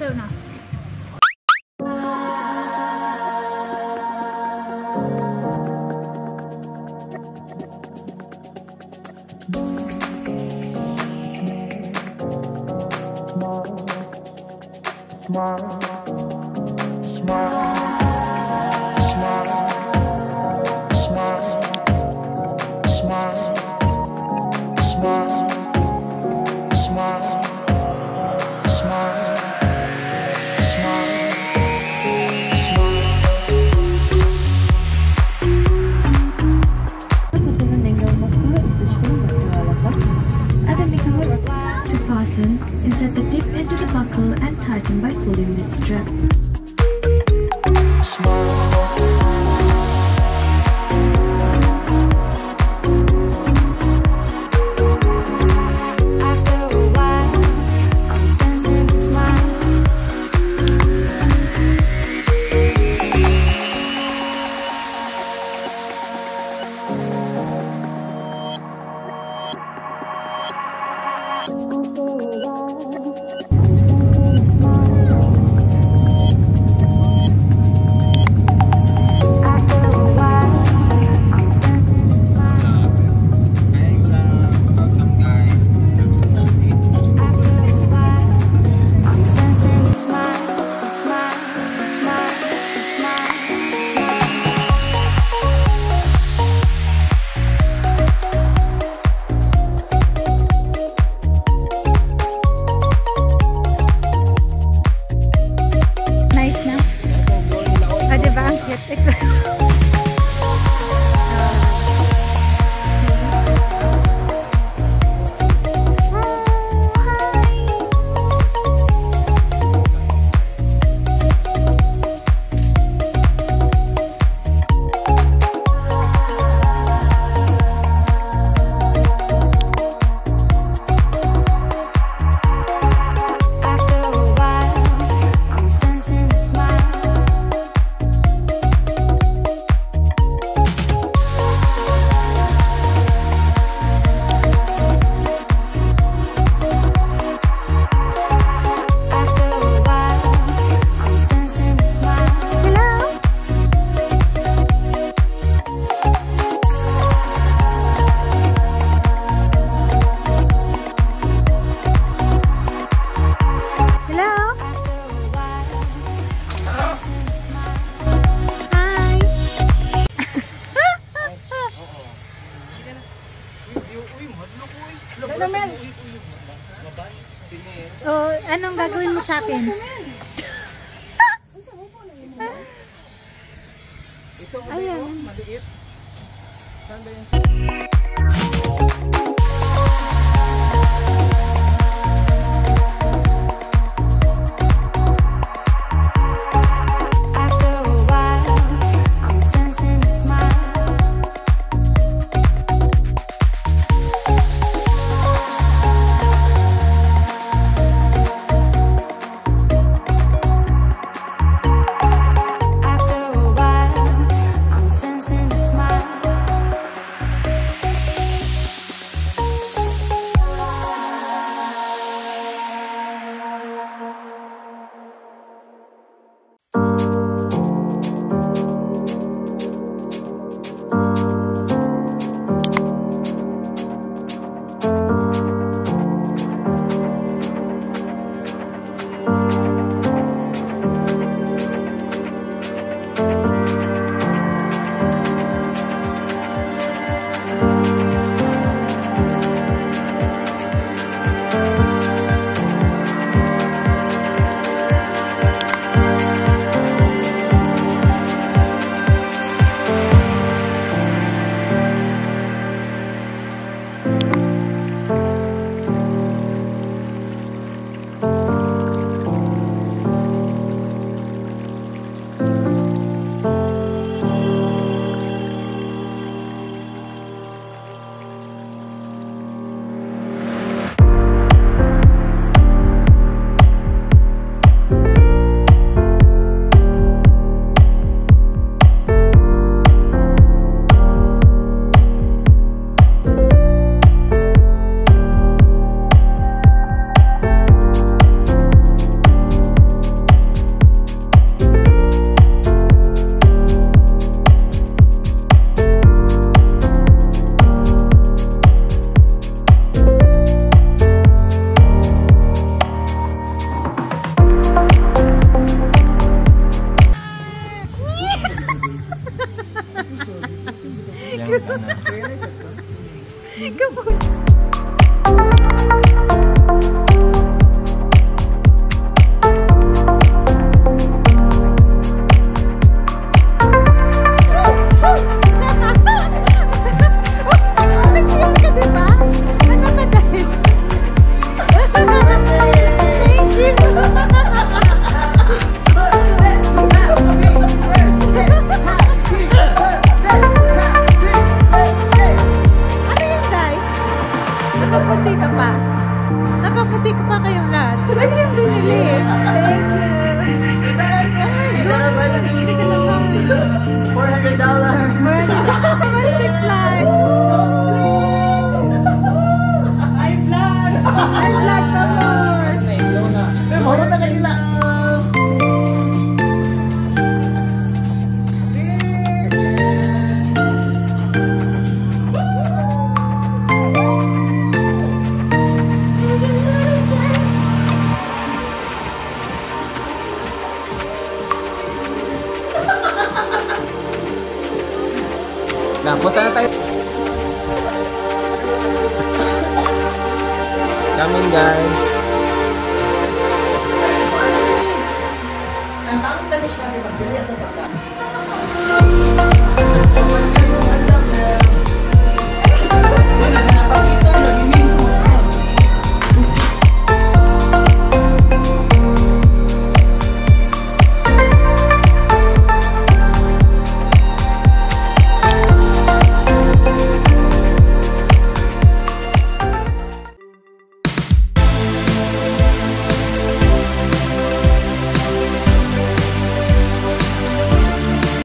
Una. Insert the tip into the buckle and tighten by pulling the strap. After a while, I'm sensing a smile. Anong gagawin mo sa akin? Ito ayan, maliit. Saan ba yung Come on. Nakaputi ka pa kayong lahat. Saan yung binili? Thank you. $400. $400. I vlog some more. Pero horo na kanila. Punta na tayo. Coming guys.